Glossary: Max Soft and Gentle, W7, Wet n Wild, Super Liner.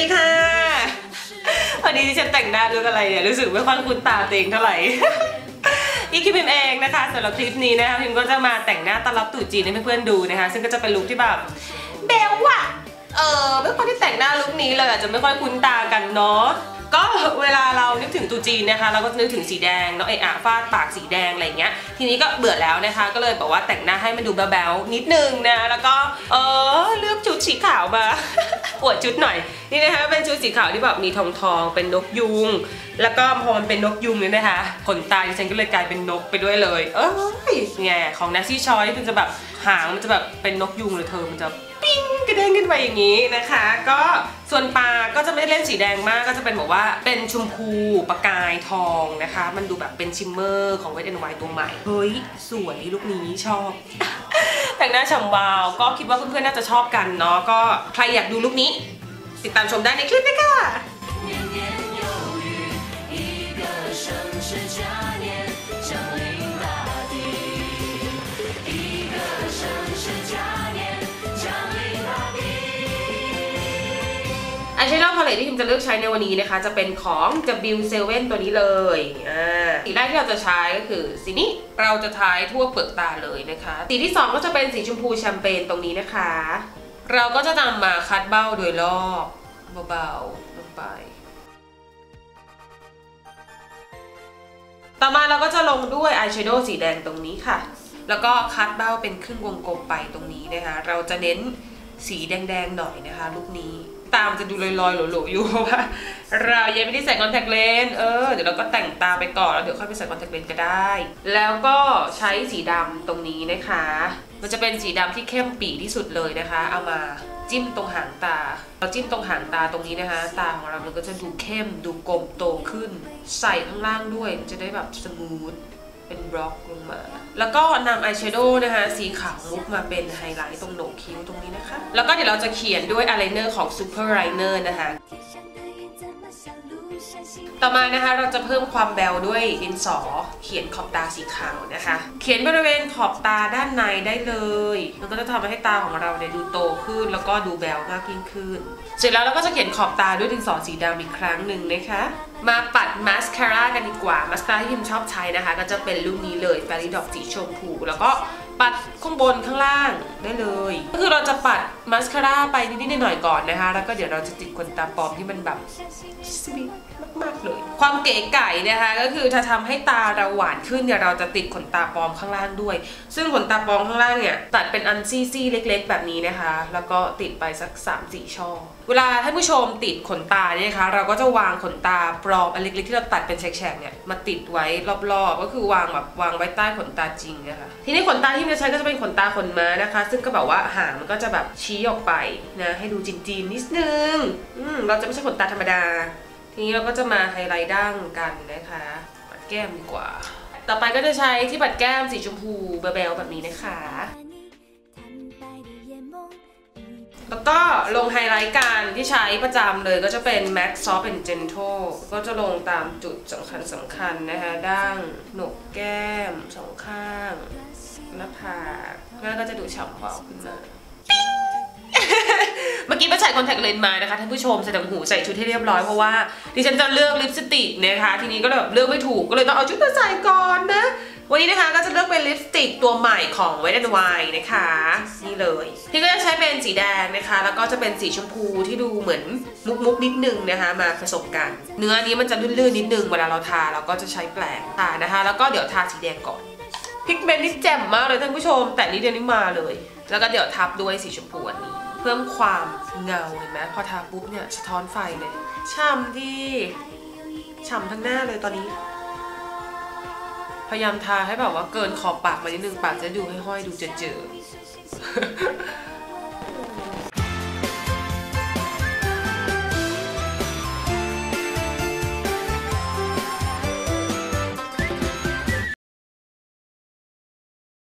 ดีค่ะวันนี้ที่ฉันแต่งหน้าด้วยอะไรเนี่ยรู้สึกไม่ค่อยคุ้นตาตัวเองเท่าไหร่นี่คือพิมเองนะคะสำหรับคลิปนี้นะคะพิมก็จะมาแต่งหน้าต้อนรับตู่จีนให้เพื่อนๆดูนะคะซึ่งก็จะเป็นลุคที่แบบเบลว่ะไม่ค่อยได้แต่งหน้าลุคนี้เลยอาจจะไม่ค่อยคุ้นตากันเนาะก็เวลาเรานึกถึงตู่จีนนะคะเราก็นึกถึงสีแดงเนาะไอ้ฟาดปากสีแดงอะไรเงี้ยทีนี้ก็เบื่อแล้วนะคะก็เลยบอกว่าแต่งหน้าให้มันดูแบ๊วๆนิดนึงนะแล้วก็เลือกชุดสีขาวมาอวดชุดหน่อยนี่นะคะเป็นชุดสีขาวที่แบบมีทองเป็นนกยุงแล้วก็พอมันเป็นนกยุงเนี่ยนะคะขนตาดิฉันก็เลยกลายเป็นนกไปด้วยเลยเอ้ยไงของนัซซี่ชอยมันจะแบบหางมันจะแบบเป็นนกยุงเลยเธอมันจะปิ้งกระเด้งขึ้นไปอย่างนี้นะคะก็ส่วนปากก็จะไม่เล่นสีแดงมากก็จะเป็นแบบว่าเป็นชมพูประกายทองนะคะมันดูแบบเป็นชิมเมอร์ของ Wet n Wild ตัวใหม่เฮ้ยสวยลุคนี้ชอบแต่งหน้าฉ่ำวาวก็คิดว่าเพื่อนๆน่าจะชอบกันเนาะก็ใครอยากดูลุคนี้ติดตามชมได้ในคลิปนี้ค่ะอายแชโดว์พาเลตที่พิมจะเลือกใช้ในวันนี้นะคะจะเป็นของ W7 ตัวนี้เลยสีแรกที่เราจะใช้ก็คือสีนี้เราจะใช้ทั่วเปลือกตาเลยนะคะสีที่2ก็จะเป็นสีชมพูแชมเปญตรงนี้นะคะเราก็จะนำมาคัดเบ้าโดยรอบเบาๆลงไปต่อมาเราก็จะลงด้วยอายแชโดว์สีแดงตรงนี้ค่ะแล้วก็คัดเบ้าเป็นครึ่งวงกลมไปตรงนี้นะคะเราจะเน้นสีแดงๆหน่อยนะคะลุคนี้ตามจะดูลอยๆหลวๆอยู่เพราะว่าเรายังไม่ได้ใส่คอนแทคเลนส์เดี๋ยวเราก็แต่งตาไปก่อนแล้วเดี๋ยวค่อยไปใส่คอนแทคเลนส์ก็ได้แล้วก็ใช้สีดำตรงนี้นะคะมันจะเป็นสีดำที่เข้มปี่ที่สุดเลยนะคะเอามาจิ้มตรงหางตาเราจิ้มตรงหางตาตรงนี้นะคะตาของเรามันก็จะดูเข้มดูกลมโตขึ้นใส่ข้างล่างด้วยจะได้แบบสมูทเป็นบล็อกลงมาแล้วก็นำอายแชโดว์นะคะสีขาวมุกมาเป็นไฮไลท์ตรงโหนกคิ้วตรงนี้นะคะแล้วก็เดี๋ยวเราจะเขียนด้วยอายไลเนอร์ของ Super Liner นะคะต่อมานะคะเราจะเพิ่มความแบวด้วยดินสอเขียนขอบตาสีขาวนะคะเขียนบริเวณขอบตาด้านในได้เลยมันก็จะทำให้ตาของเราเนี่ยดูโตขึ้นแล้วก็ดูแบวมากยิ่งขึ้นเสร็จแล้วเราก็จะเขียนขอบตาด้วยดินสอสีดำอีกครั้งหนึ่งนะคะมาปัดมาสคาร่ากันดีกว่ามาสคาร่าที่พิมชอบใช้นะคะก็จะเป็นลูกนี้เลยแฟรี่ดอกสีชมพูแล้วก็ปัดข้างบนข้างล่างได้เลยก็คือเราจะปัดมาสคาร่าไปนิดๆหน่อยๆก่อนนะคะแล้วก็เดี๋ยวเราจะติดขนตาปลอมที่มันแบบสวีทมากๆเลยความเก๋ไก่นะคะก็คือถ้าทำให้ตาเราหวานขึ้นเนี่ยเราจะติดขนตาปลอมข้างล่างด้วยซึ่งขนตาปลอมข้างล่างเนี่ยตัดเป็นอันซี่ๆเล็กๆแบบนี้นะคะแล้วก็ติดไปสัก 3-4 ช่อเวลาท่านผู้ชมติดขนตาเนี่ยนะคะเราก็จะวางขนตาปลอมอันเล็กๆที่เราตัดเป็นแฉกๆเนี่ยมาติดไว้รอบๆก็คือวางไว้ใต้ขนตาจริงนะคะทีนี้ขนตาที่เราใช้ก็จะเป็นขนตาขนม้านะคะซึ่งก็แบบว่าหางมันก็จะแบบชี้ออกไปนะให้ดูจีนๆนิดนึงเราจะไม่ใช่ขนตาธรรมดาทีนี้เราก็จะมาไฮไลท์ดั้งกันนะคะปัดแก้มดีกว่าต่อไปก็จะใช้ที่ปัดแก้มสีชมพูเบลล์แบบนี้นะคะแล้วก็ลงไฮไลท์กันที่ใช้ประจำเลยก็จะเป็น Max Soft and Gentle ก็จะลงตามจุดสำคัญนะคะดั้งโหนกแก้มสองข้างหน้าผากหน้าก็จะดูฉ่ำเบาขึ้นมาเมื่อกี้ไปใส่คอนแทคเลนส์มานะคะท่านผู้ชมใส่ต่างหูใส่ชุดให้เรียบร้อยเพราะว่าดิฉันจะเลือกลิปสติกนะคะทีนี้ก็แบบเลือกไม่ถูกก็เลยต้องเอาชุดมาใส่ก่อนนะวันนี้นะคะก็จะเลือกเป็นลิปสติกตัวใหม่ของ Wet n Wild นะคะนี่เลยพี่ก็จะใช้เป็นสีแดงนะคะแล้วก็จะเป็นสีชมพูที่ดูเหมือนมุกนิดนึงนะคะมาผสมกันเนื้อนี้มันจะลื่นๆนิดนึงเวลาเราทาเราก็จะใช้แปลงทานะคะแล้วก็เดี๋ยวทาสีแดงก่อนพิกเมนต์นี่แจ่มมากเลยท่านผู้ชมแต่นี่เดือนนี้มาเลยแล้วก็เดี๋ยวทับด้วยสีชมพูอันนี้เพิ่มความเงาเห็นไหมพอทาปุ๊บเนี่ยสะท้อนไฟเลยช่ำที่ช่ำทั้งหน้าเลยตอนนี้พยายามทาให้แบบว่าเกินขอบปากมานิดนึงปากจะดูห้อยๆดูเจอ